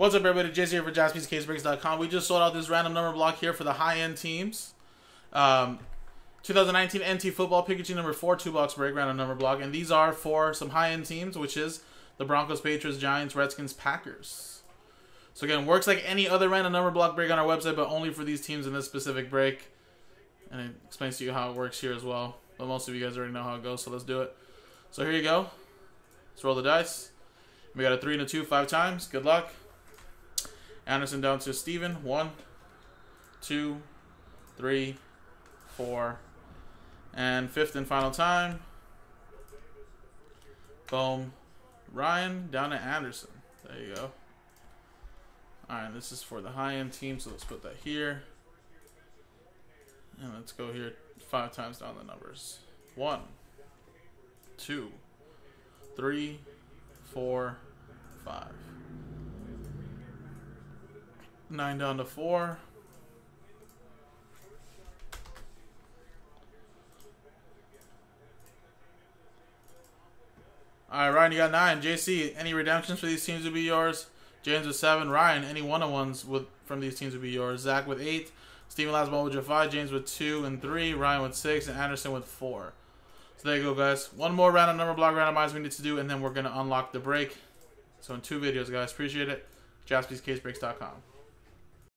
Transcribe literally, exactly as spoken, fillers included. What's up, everybody? Jace here for Jaspys Case Breaks dot com. We just sold out this random number block here for the high-end teams. Um, twenty nineteen N T Football Pikachu number four, two-box break, random number block. And these are for some high-end teams, which is the Broncos, Patriots, Giants, Redskins, Packers. So again, works like any other random number block break on our website, but only for these teams in this specific break. And it explains to you how it works here as well. But most of you guys already know how it goes, so let's do it. So here you go. Let's roll the dice. We got a three and a two five times. Good luck. Anderson down to Steven. One, two, three, four. And fifth and final time. Boom. Ryan down to Anderson. There you go. Alright, this is for the high-end team, so let's put that here. And let's go here five times down the numbers. One, two, three, four, five. Nine down to four. Alright, Ryan, you got nine. J C, any redemptions for these teams would be yours. James with seven. Ryan, any one-on-ones with from these teams would be yours. Zach with eight. Steven Lasball with five. James with two and three. Ryan with six. And Anderson with four. So there you go, guys. One more random number block randomize we need to do, and then we're going to unlock the break. So in two videos, guys. Appreciate it. Jaspys Case Breaks dot com.